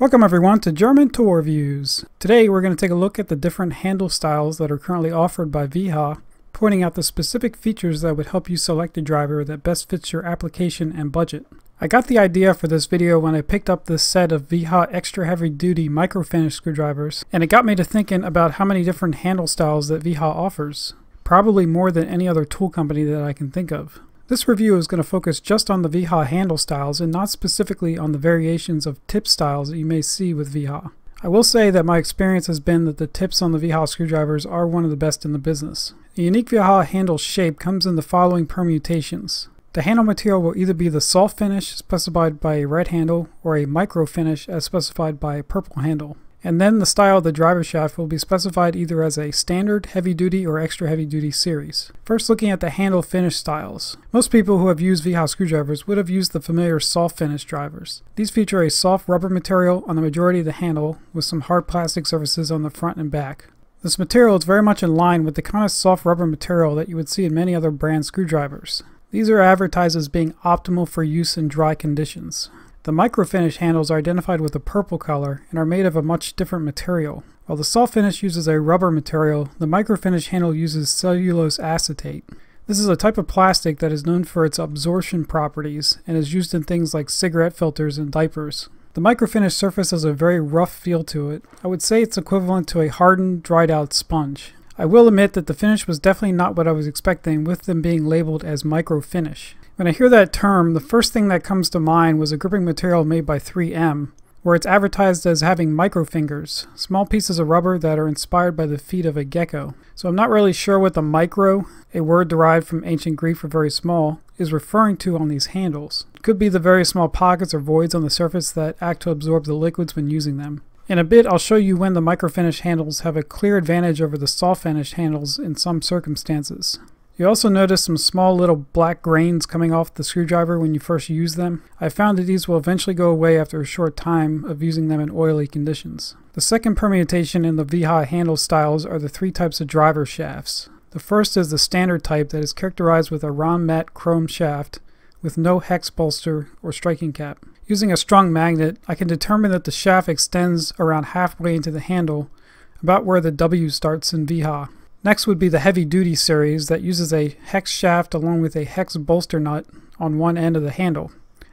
Welcome everyone to German Tool Reviews. Today we're going to take a look at the different handle styles that are currently offered by VIHA, pointing out the specific features that would help you select a driver that best fits your application and budget. I got the idea for this video when I picked up this set of VIHA extra heavy duty microfinish screwdrivers, and it got me to thinking about how many different handle styles that VIHA offers. Probably more than any other tool company that I can think of. This review is going to focus just on the VIHA handle styles and not specifically on the variations of tip styles that you may see with VIHA. I will say that my experience has been that the tips on the VIHA screwdrivers are one of the best in the business. The unique VIHA handle shape comes in the following permutations. The handle material will either be the soft finish specified by a red handle or a micro finish as specified by a purple handle. And then the style of the driver shaft will be specified either as a standard, heavy duty, or extra heavy duty series. First, looking at the handle finish styles. Most people who have used VIHA screwdrivers would have used the familiar soft finish drivers. These feature a soft rubber material on the majority of the handle with some hard plastic surfaces on the front and back. This material is very much in line with the kind of soft rubber material that you would see in many other brand screwdrivers. These are advertised as being optimal for use in dry conditions. The microfinish handles are identified with a purple color and are made of a much different material. While the soft finish uses a rubber material, the microfinish handle uses cellulose acetate. This is a type of plastic that is known for its absorption properties and is used in things like cigarette filters and diapers. The microfinish surface has a very rough feel to it. I would say it's equivalent to a hardened, dried out sponge. I will admit that the finish was definitely not what I was expecting, with them being labeled as microfinish. When I hear that term, the first thing that comes to mind was a gripping material made by 3M, where it's advertised as having microfingers, small pieces of rubber that are inspired by the feet of a gecko. So I'm not really sure what the micro, a word derived from ancient Greek for very small, is referring to on these handles. It could be the very small pockets or voids on the surface that act to absorb the liquids when using them. In a bit, I'll show you when the microfinish handles have a clear advantage over the soft finish handles in some circumstances. You also notice some small little black grains coming off the screwdriver when you first use them. I found that these will eventually go away after a short time of using them in oily conditions. The second permutation in the VIHA handle styles are the three types of driver shafts. The first is the standard type that is characterized with a round matte chrome shaft with no hex bolster or striking cap. Using a strong magnet, I can determine that the shaft extends around halfway into the handle, about where the W starts in VIHA. Next would be the heavy duty series that uses a hex shaft along with a hex bolster nut on one end of the handle.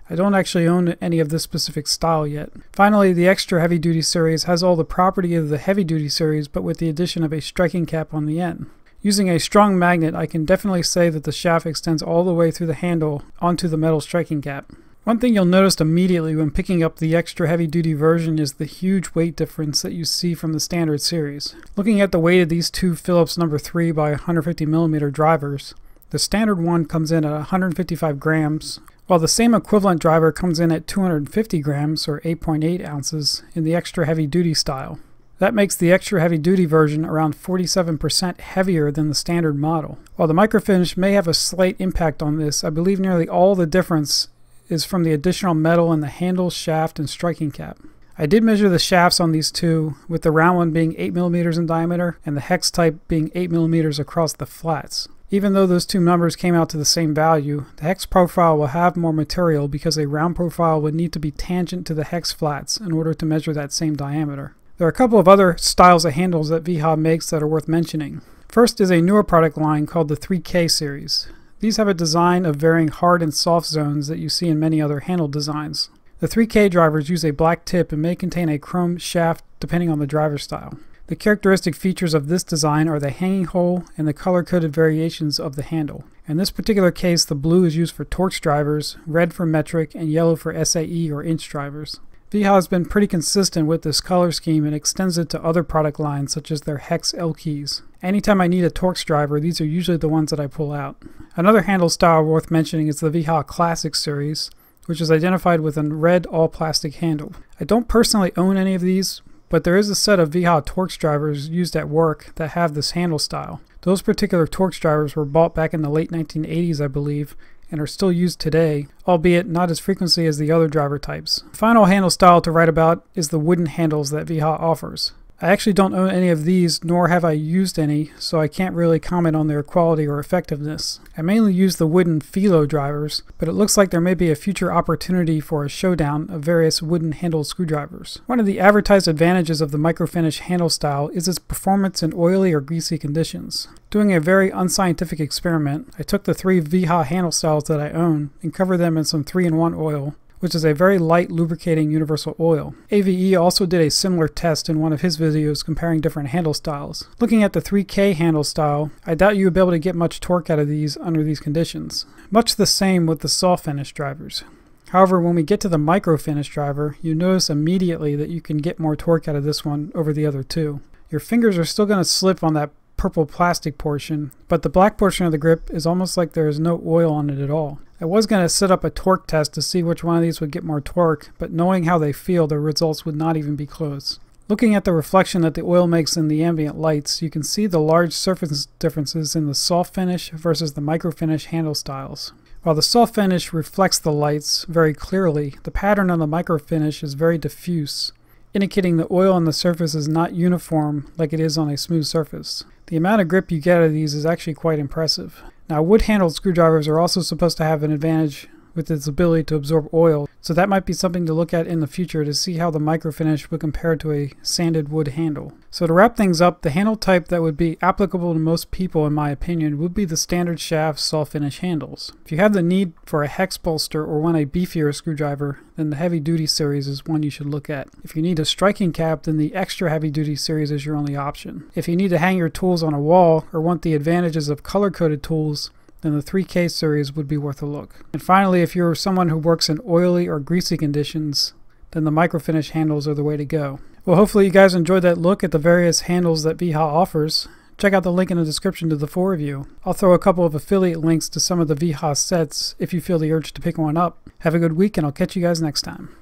I don't actually own any of this specific style yet. Finally, the extra heavy duty series has all the property of the heavy duty series but with the addition of a striking cap on the end. Using a strong magnet, I can definitely say that the shaft extends all the way through the handle onto the metal striking cap. One thing you'll notice immediately when picking up the extra heavy duty version is the huge weight difference that you see from the standard series. Looking at the weight of these two Phillips number 3 by 150mm drivers, the standard one comes in at 155 grams, while the same equivalent driver comes in at 250 grams or 8.8 ounces in the extra heavy duty style. That makes the extra heavy duty version around 47% heavier than the standard model. While the microfinish may have a slight impact on this, I believe nearly all the difference is from the additional metal in the handle, shaft, and striking cap. I did measure the shafts on these two, with the round one being 8mm in diameter and the hex type being 8mm across the flats. Even though those two numbers came out to the same value, the hex profile will have more material because a round profile would need to be tangent to the hex flats in order to measure that same diameter. There are a couple of other styles of handles that VIHA makes that are worth mentioning. First is a newer product line called the 3K series. These have a design of varying hard and soft zones that you see in many other handle designs. The 3K drivers use a black tip and may contain a chrome shaft depending on the driver style. The characteristic features of this design are the hanging hole and the color-coded variations of the handle. In this particular case, the blue is used for Torx drivers, red for metric, and yellow for SAE or inch drivers. VIHA has been pretty consistent with this color scheme and extends it to other product lines such as their Hex L keys. Anytime I need a Torx driver, these are usually the ones that I pull out. Another handle style worth mentioning is the VIHA Classic series, which is identified with a red all-plastic handle. I don't personally own any of these, but there is a set of VIHA Torx drivers used at work that have this handle style. Those particular Torx drivers were bought back in the late 1980s, I believe, and are still used today, albeit not as frequently as the other driver types. The final handle style to write about is the wooden handles that VIHA offers. I actually don't own any of these, nor have I used any, so I can't really comment on their quality or effectiveness. I mainly use the wooden Philo drivers, but it looks like there may be a future opportunity for a showdown of various wooden handle screwdrivers. One of the advertised advantages of the microfinish handle style is its performance in oily or greasy conditions. Doing a very unscientific experiment, I took the three VHA handle styles that I own and covered them in some 3-in-1 oil, which is a very light lubricating universal oil. AVE also did a similar test in one of his videos comparing different handle styles. Looking at the 3K handle style, I doubt you would be able to get much torque out of these under these conditions. Much the same with the saw finish drivers. However, when we get to the micro finish driver, you notice immediately that you can get more torque out of this one over the other two. Your fingers are still going to slip on that purple plastic portion, but the black portion of the grip is almost like there is no oil on it at all. I was going to set up a torque test to see which one of these would get more torque, but knowing how they feel, the results would not even be close. Looking at the reflection that the oil makes in the ambient lights, you can see the large surface differences in the soft finish versus the micro finish handle styles. While the soft finish reflects the lights very clearly, the pattern on the micro finish is very diffuse, indicating the oil on the surface is not uniform like it is on a smooth surface. The amount of grip you get out of these is actually quite impressive. Now, wood-handled screwdrivers are also supposed to have an advantage with its ability to absorb oil, so that might be something to look at in the future to see how the microfinish would compare to a sanded wood handle. So to wrap things up, the handle type that would be applicable to most people, in my opinion, would be the standard shaft saw finish handles. If you have the need for a hex bolster or want a beefier screwdriver, then the heavy duty series is one you should look at. If you need a striking cap, then the extra heavy duty series is your only option. If you need to hang your tools on a wall or want the advantages of color-coded tools, then the 3K series would be worth a look. And finally, if you're someone who works in oily or greasy conditions, then the microfinish handles are the way to go. Well, hopefully you guys enjoyed that look at the various handles that VHA offers. Check out the link in the description to the full review. I'll throw a couple of affiliate links to some of the VHA sets if you feel the urge to pick one up. Have a good week, and I'll catch you guys next time.